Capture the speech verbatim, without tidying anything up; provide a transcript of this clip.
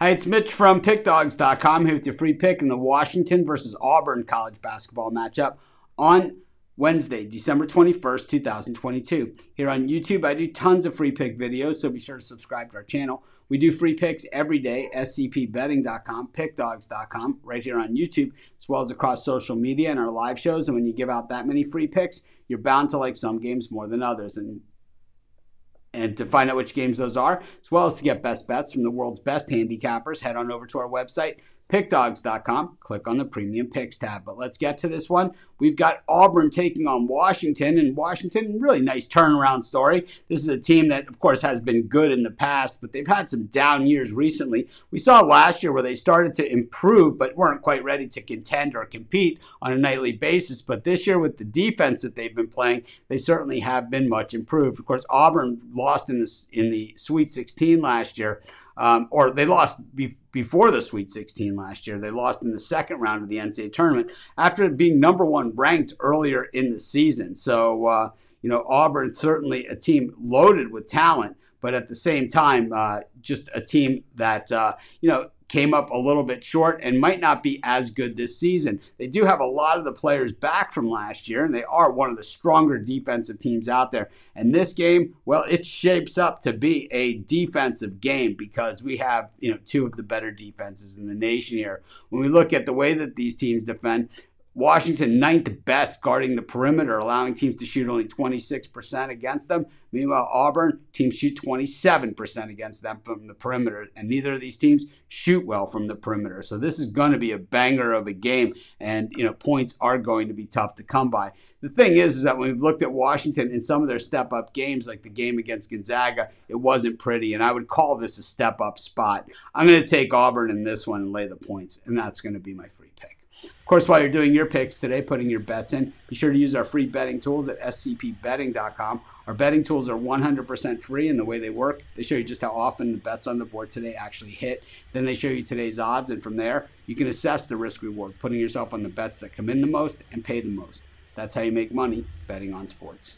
Hi, it's Mitch from Pick Dawgz dot com here with your free pick in the Washington versus Auburn college basketball matchup on Wednesday, December twenty-first, two thousand twenty-two. Here on YouTube, I do tons of free pick videos, so be sure to subscribe to our channel. We do free picks every day, S C P Betting dot com, Pick Dawgz dot com, right here on YouTube, as well as across social media and our live shows. And when you give out that many free picks, you're bound to like some games more than others. And And to find out which games those are, as well as to get best bets from the world's best handicappers, head on over to our website, Pick Dawgz dot com. Click on the Premium Picks tab. But let's get to this one. We've got Auburn taking on Washington. And Washington, really nice turnaround story. This is a team that, of course, has been good in the past, but they've had some down years recently. We saw last year where they started to improve but weren't quite ready to contend or compete on a nightly basis. But this year, with the defense that they've been playing, they certainly have been much improved. Of course, Auburn lost in the, in the Sweet sixteen last year. Um, or they lost be before the Sweet sixteen last year. They lost in the second round of the N C double A tournament after being number one ranked earlier in the season. So, uh, you know, Auburn certainly a team loaded with talent, but at the same time, uh, just a team that, uh, you know, came up a little bit short and might not be as good this season. They do have a lot of the players back from last year, and they are one of the stronger defensive teams out there. And this game, well, it shapes up to be a defensive game because we have, you know, two of the better defenses in the nation here. When we look at the way that these teams defend, Washington ninth best guarding the perimeter, allowing teams to shoot only twenty-six percent against them. Meanwhile, Auburn teams shoot twenty-seven percent against them from the perimeter, and neither of these teams shoot well from the perimeter. So this is going to be a banger of a game, and you know points are going to be tough to come by. The thing is, is that when we've looked at Washington in some of their step-up games, like the game against Gonzaga, it wasn't pretty, and I would call this a step-up spot. I'm going to take Auburn in this one and lay the points, and that's going to be my free pick. Of course, while you're doing your picks today, putting your bets in, be sure to use our free betting tools at S C P Betting dot com. Our betting tools are one hundred percent free in the way they work. They show you just how often the bets on the board today actually hit. Then they show you today's odds, and from there, you can assess the risk-reward, putting yourself on the bets that come in the most and pay the most. That's how you make money betting on sports.